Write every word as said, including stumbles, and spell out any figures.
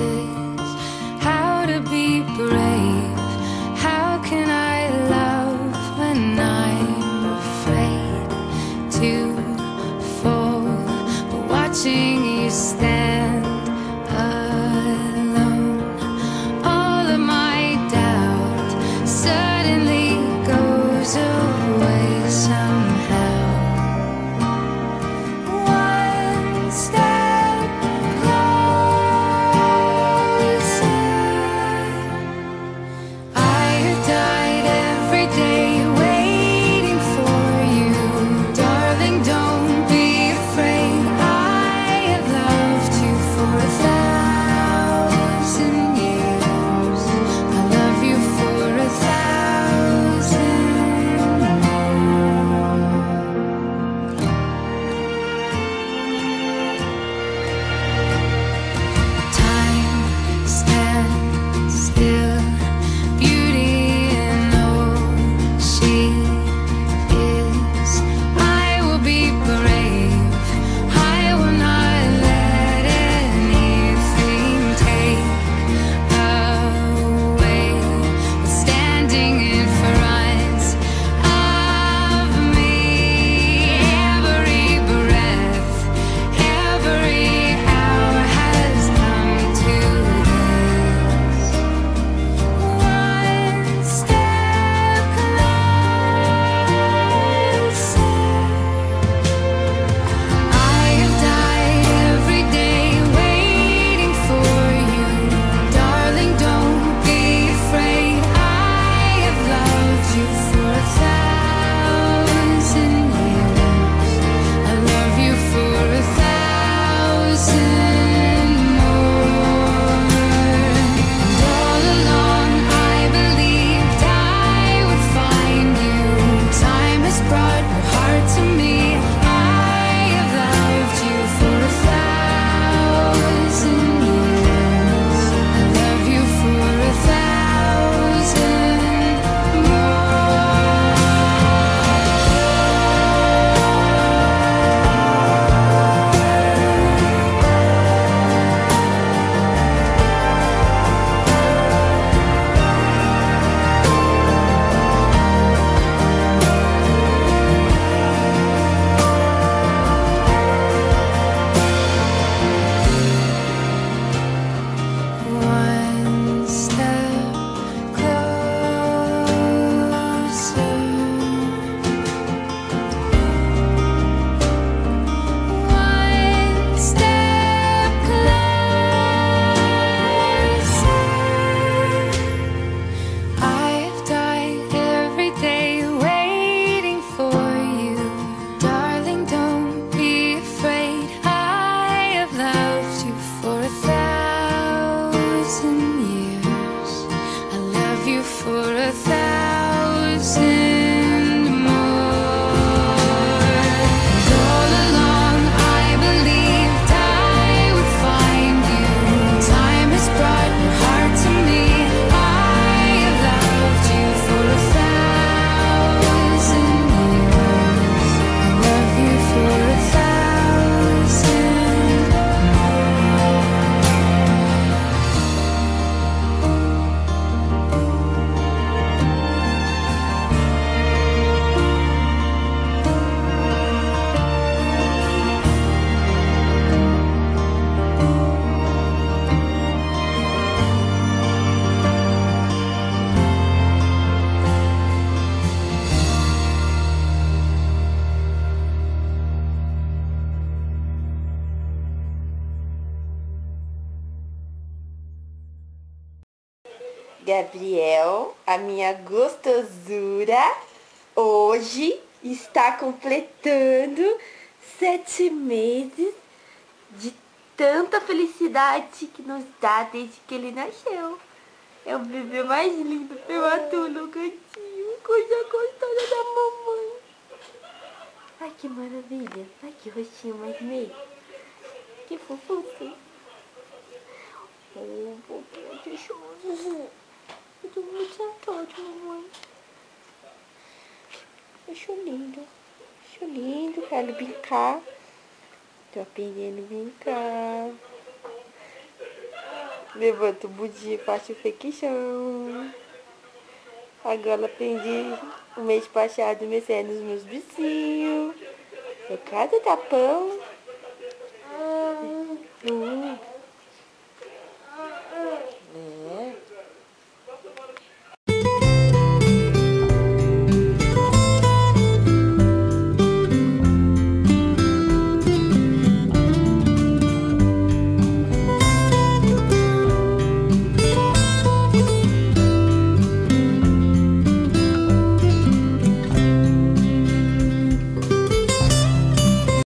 pieces. How to be brave? How can I love when I'm afraid to fall? But watching you stand alone, all of my doubt suddenly goes away somehow. One step years. I love you for a thousand. Gabriel, a minha gostosura, hoje está completando sete meses de tanta felicidade que nos dá desde que ele nasceu. É o bebê mais lindo, meu atulo, gatinho, coisa gostosa da mamãe. Ai, que maravilha, ai, que rostinho mais meio, que fofo. Oh, bobo de choro. Eu tô muito sentado, mamãe. Acho lindo. Acho lindo, quero brincar. Tô aprendendo a brincar. Levanta o budim, faço o fequichão. Agora aprendi o mês passado, mexer nos meus vizinhos. Eu cada tapão. Uhum.